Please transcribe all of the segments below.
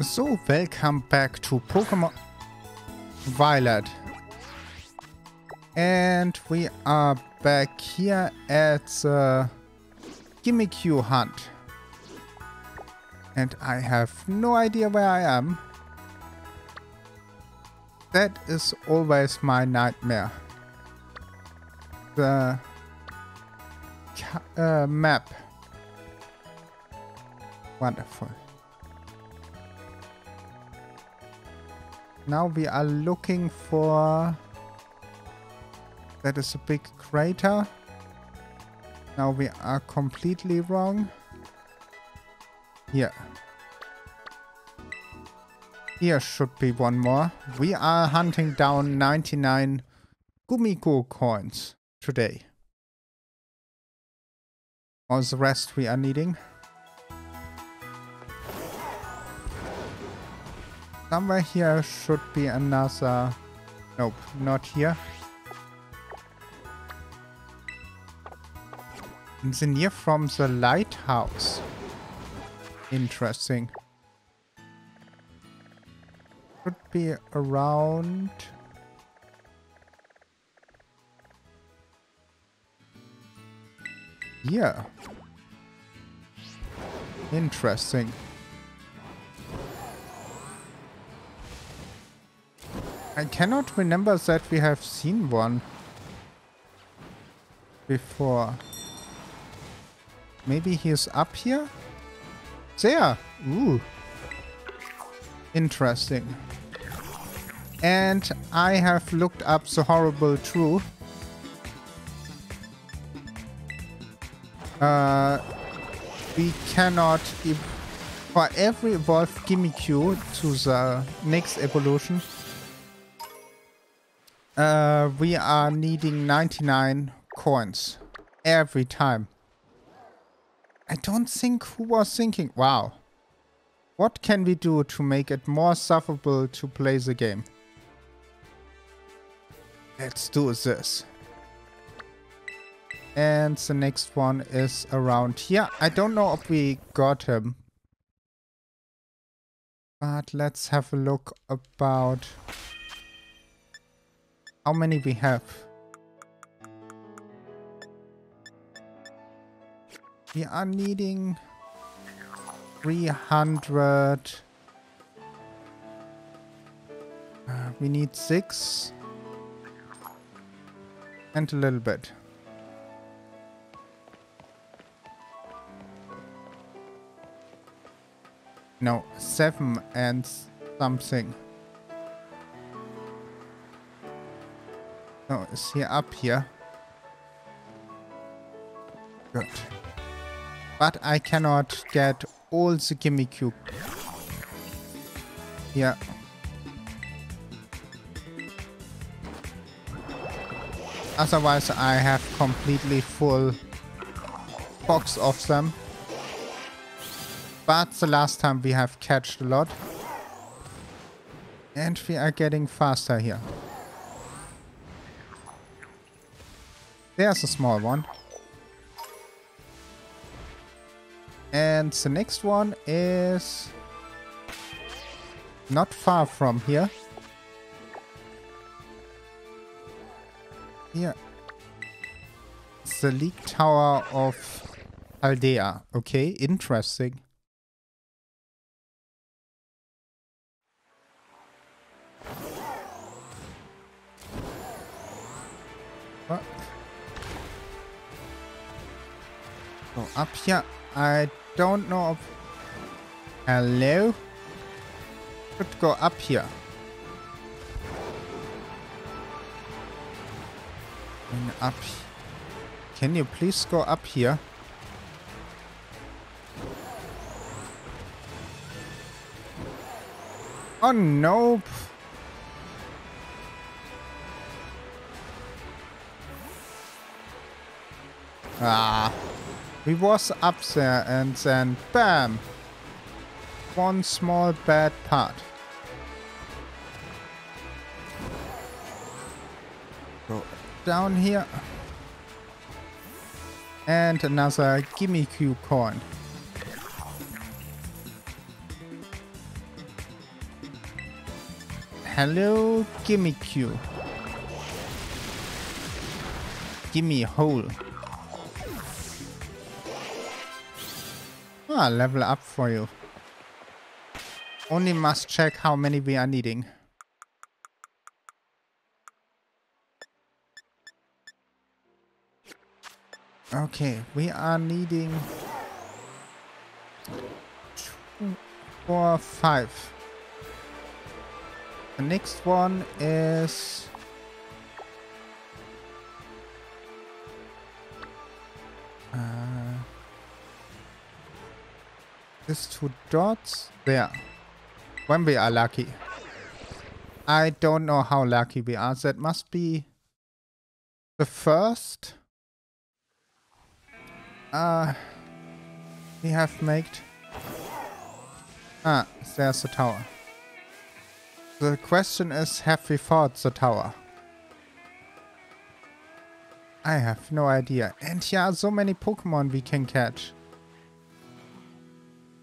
So, welcome back to Pokemon Violet. And we are back here at the Gimmighoul hunt. And I have no idea where I am. That is always my nightmare. The map. Wonderful. Now we are looking for... That is a big crater. Now we are completely wrong. Here. Here should be one more. We are hunting down 99 Gimmighoul coins today. All the rest we are needing. Somewhere here should be another... Nope, not here. It's near from the lighthouse. Interesting. Should be around... Here. Interesting. I cannot remember that we have seen one before. Maybe he is up here? There! Ooh. Interesting. And I have looked up the horrible truth. We cannot... For every evolved Gimmighoul to the next evolution... we are needing 99 coins every time. I don't think who was thinking. Wow. What can we do to make it more sufferable to play the game? Let's do this. And the next one is around here. I don't know if we got him. But let's have a look about... How many we have? We are needing 300. We need 6 and a little bit. No, 7 and something. Oh, is he up here? Good. But I cannot get all the Gimmighoul. Yeah. Otherwise I have completely full box of them. But the last time we have catched a lot. And we are getting faster here. There's a small one. And the next one is not far from here. Here. It's the League Tower of Aldea. Okay, interesting. What? So up here, I don't know if... Hello? Should go up here. And up... Can you please go up here? Oh nope! Ah... We was up there and then BAM! One small bad part. Go down here. And another Gimmighoul coin. Hello, Gimmighoul. Gimmighoul. Ah, level up for you. Only must check how many we are needing. Okay, we are needing 2, 4, 5. The next one is these 2 dots there. When we are lucky. I don't know how lucky we are. That must be the first we have made. Ah, there's the tower. The question is, have we fought the tower? I have no idea. And here are so many Pokemon we can catch.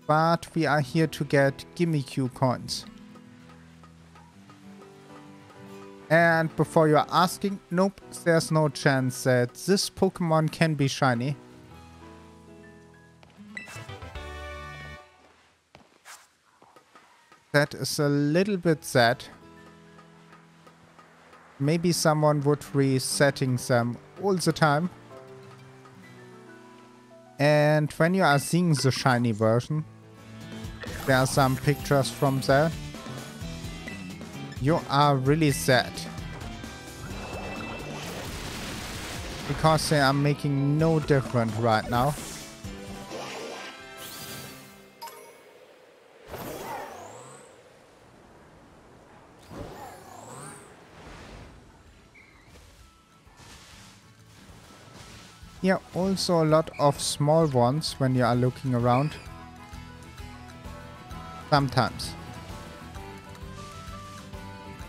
But we are here to get Gimmighoul coins. And before you are asking, nope, there's no chance that this Pokemon can be shiny. That is a little bit sad. Maybe someone would resetting them all the time. And when you are seeing the shiny version, there are some pictures from there. You are really sad. Because they are making no difference right now. Here also a lot of small ones when you are looking around. Sometimes.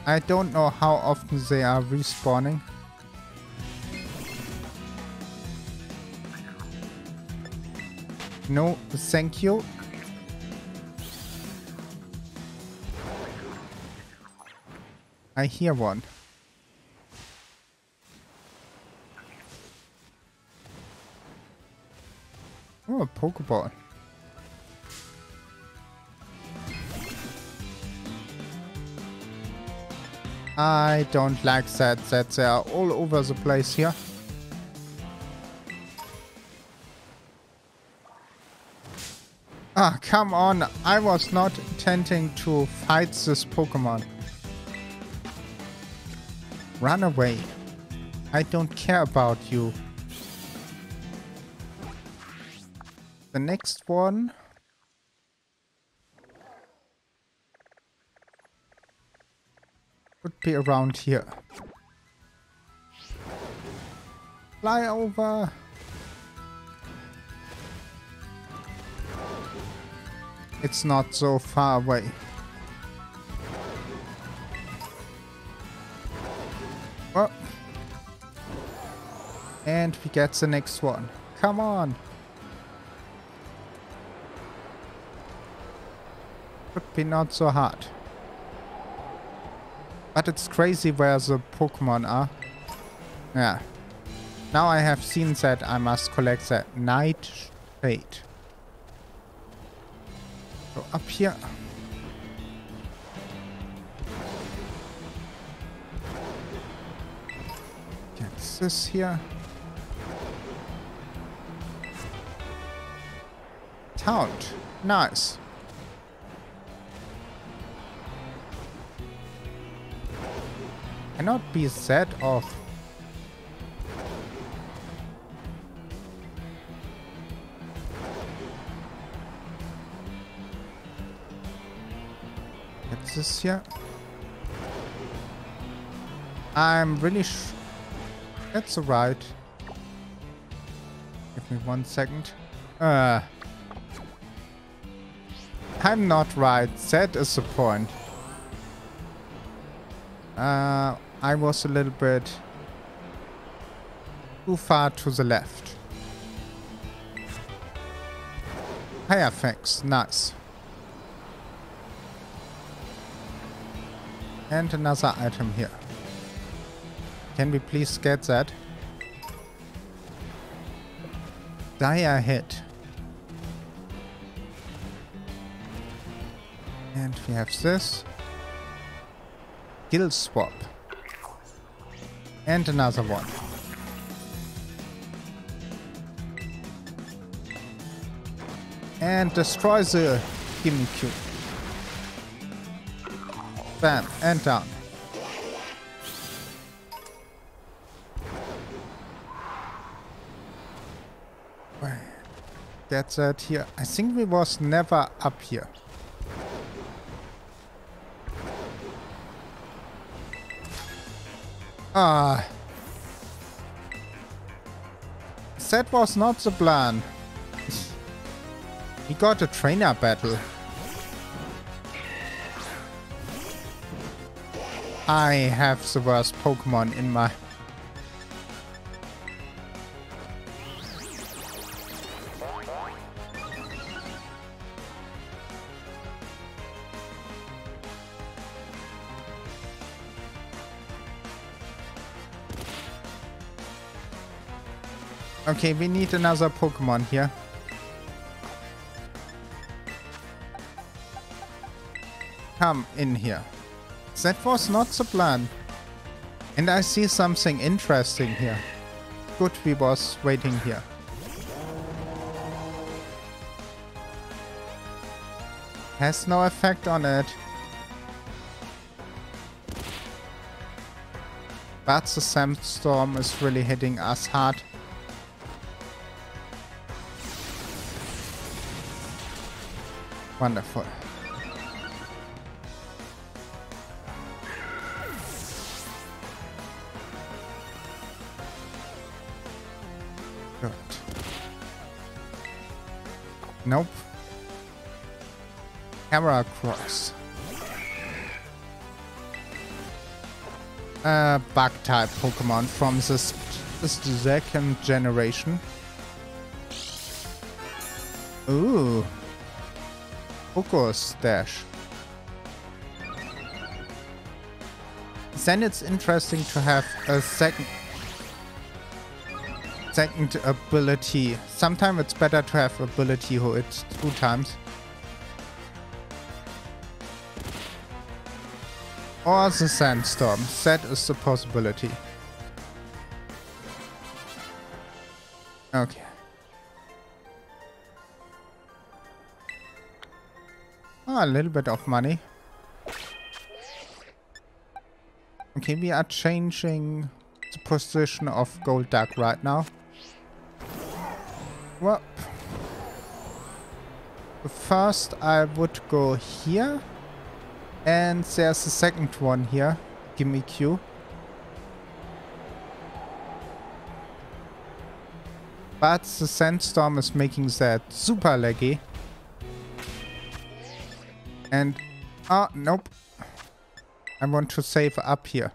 I don't know how often they are respawning. No, thank you. I hear one. Oh, a Pokéball. I don't like that they are all over the place here. Ah, come on. I was not intending to fight this Pokemon. Run away. I don't care about you. The next one would be around here. Fly over. It's not so far away. Oh. And we get the next one. Come on. Should be not so hard. But it's crazy where the Pokemon are. Yeah. Now I have seen that I must collect that Nightshade. So up here. Get this here. Taunt. Nice. Cannot be set off. What's this here? I'm really that's alright. Give me 1 second. I'm not right. That is the point. I was a little bit too far to the left. High effects, nice. And another item here. Can we please get that? Dire Hit. And we have this. Gill Swap. And another one. And destroy the Gimmighoul. Bam, and down. Get that here. I think we was never up here. Ah. That was not the plan. We got a trainer battle. I have the worst Pokemon in my... Okay, we need another Pokemon here. Come in here. That was not the plan. And I see something interesting here. Good, we was waiting here. Has no effect on it. But the sandstorm is really hitting us hard. Wonderful. Good. Nope. Camera cross. Bug type Pokemon from this second generation. Ooh. Focus Dash. Then it's interesting to have a second ability. Sometimes it's better to have ability who hits 2 times. Or the sandstorm. That is the possibility. Okay. A little bit of money. Okay, we are changing the position of Golduck right now. Well, first I would go here, and there's the second one here. Gimmighoul. But the sandstorm is making that super laggy. And, ah, nope. I want to save up here.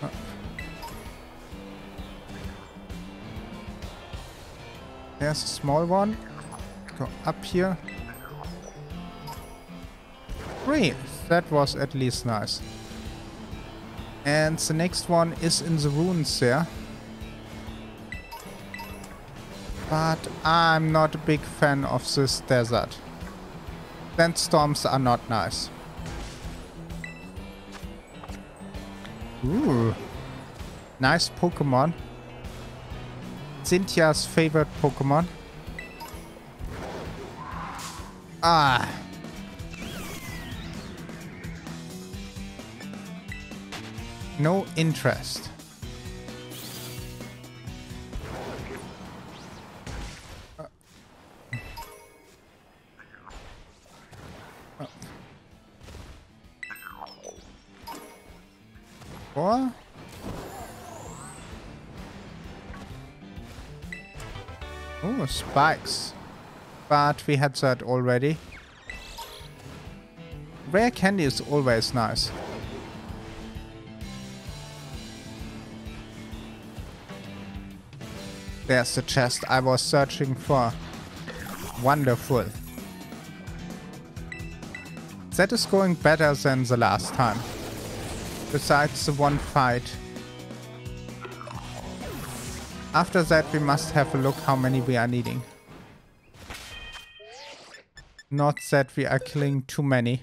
Oh. There's a small one. Go up here. 3. That was at least nice. And the next one is in the ruins there. But I'm not a big fan of this desert. Sandstorms are not nice. Ooh. Nice Pokemon. Cynthia's favorite Pokemon. Ah. No interest. Oh, spikes. But we had that already. Rare candy is always nice. There's the chest I was searching for. Wonderful. That is going better than the last time. Besides the one fight. After that, we must have a look how many we are needing. Not that we are killing too many.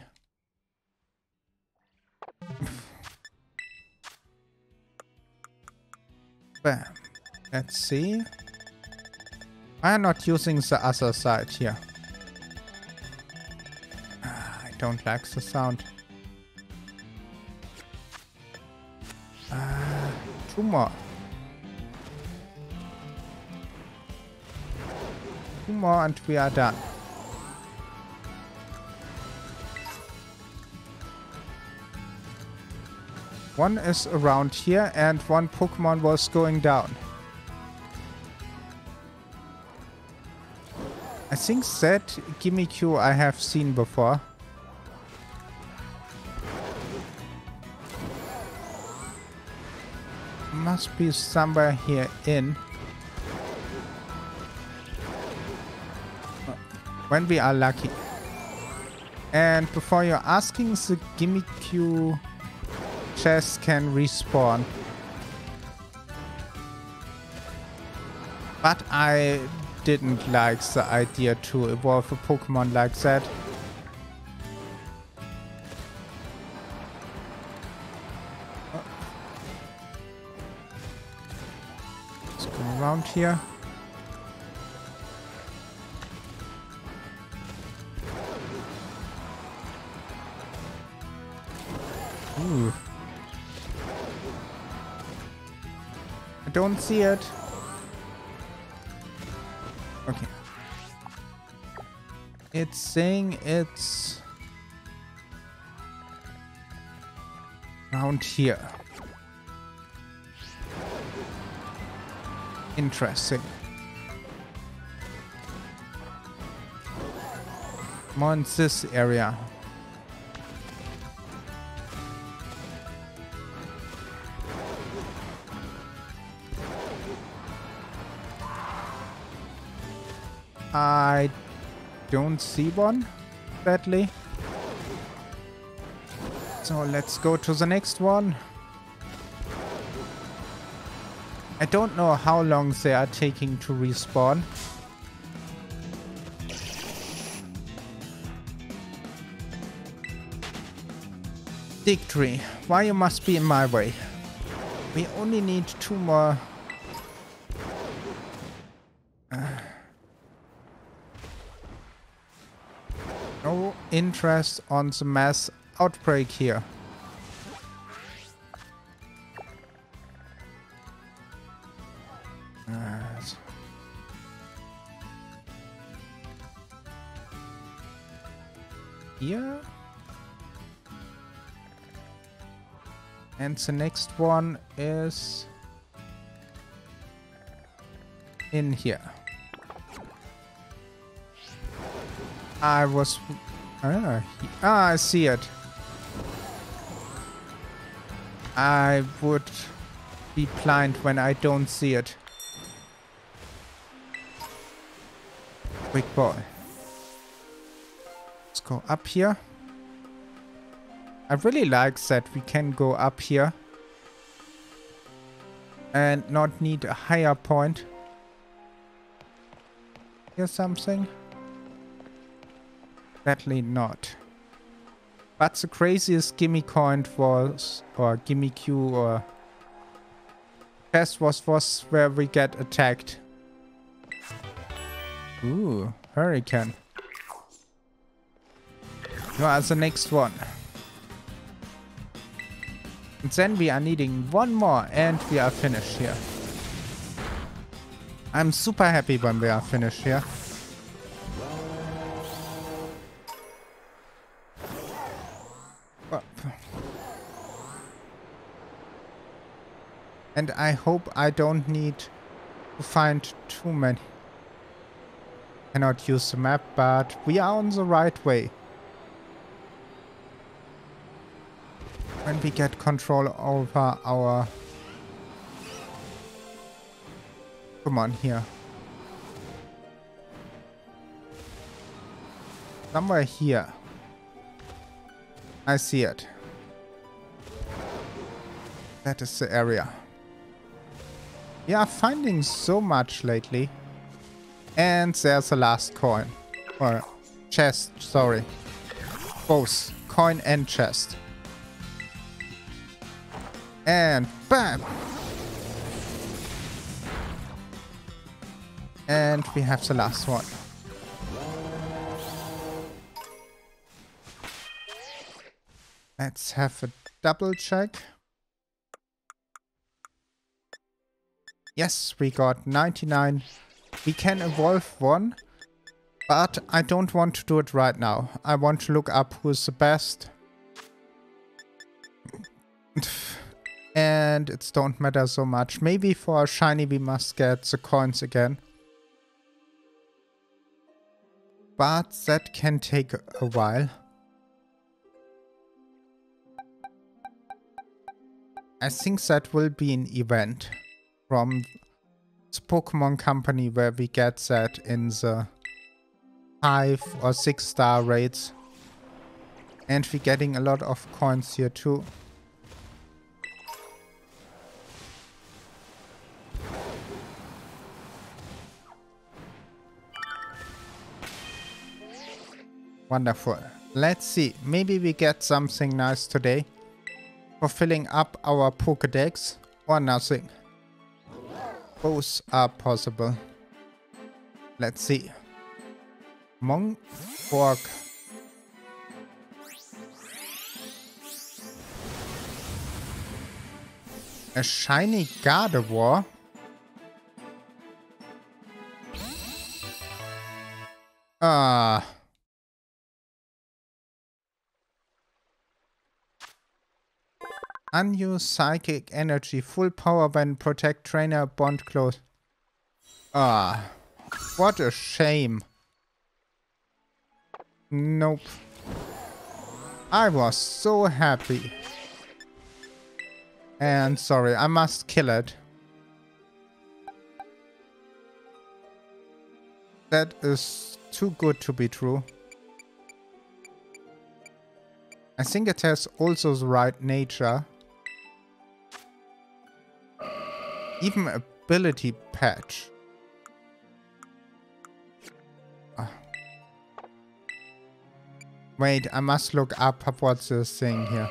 Bam. Let's see. Why are not using the other side here? I don't like the sound. Two more. Two more and we are done. One is around here and one Pokemon was going down. I think that Gimmighoul I have seen before. Must be somewhere here in. When we are lucky. And before you're asking, the Gimmighoul chest can respawn. But I didn't like the idea to evolve a Pokemon like that. Let's go around here. Ooh. I don't see it. Okay. It's saying it's around here. Interesting. More in this area. I don't see one, badly. So let's go to the next one. I don't know how long they are taking to respawn. Victory. Why you must be in my way? We only need two more. No interest on the mass outbreak here. Here. And the next one is in here. I was... I see it. I would be blind when I don't see it. Big boy. Let's go up here. I really like that we can go up here. And not need a higher point. Here's something. Sadly not. But the craziest Gimmighoul or test was where we get attacked. Ooh, hurricane. You are the next one. And then we are needing one more and we are finished here. I'm super happy when we are finished here. And I hope I don't need to find too many. Cannot use the map, but we are on the right way. When we get control over our... Come on, here. Somewhere here. I see it. That is the area. Yeah, finding so much lately. And there's the last coin. Or chest, sorry. Both. Coin and chest. And bam! And we have the last one. Let's have a double check. Yes, we got 99. We can evolve one, but I don't want to do it right now. I want to look up who's the best. And it don't matter so much. Maybe for a shiny we must get the coins again. But that can take a while. I think that will be an event from the Pokemon Company where we get that in the 5- or 6-star raids. And we're getting a lot of coins here too. Wonderful. Let's see. Maybe we get something nice today for filling up our Pokédex, or nothing. Both are possible. Let's see. Mongborg. A shiny Gardevoir. Ah. Unused psychic energy, full power when protect trainer bond close. Ah, what a shame. Nope. I was so happy. And sorry, I must kill it. That is too good to be true. I think it has also the right nature. Even ability patch. Wait, I must look up what's this thing here.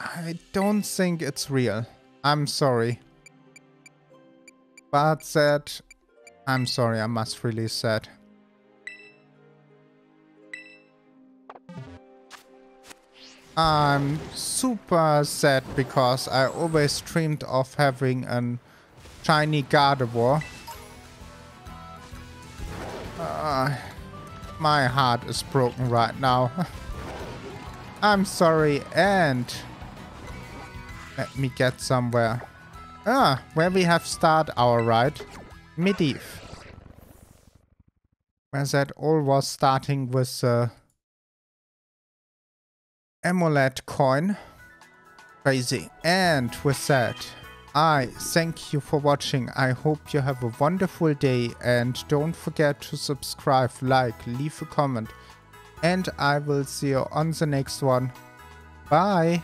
I don't think it's real. I'm sorry. But that... I'm sorry, I must release that. I'm super sad because I always dreamed of having a shiny Gardevoir. My heart is broken right now. I'm sorry, and let me get somewhere. Ah, where we have started our ride. Midiv. Where that all was starting with Amulet coin. Crazy. And with that, I thank you for watching. I hope you have a wonderful day. And don't forget to subscribe, like, leave a comment. And I will see you on the next one. Bye.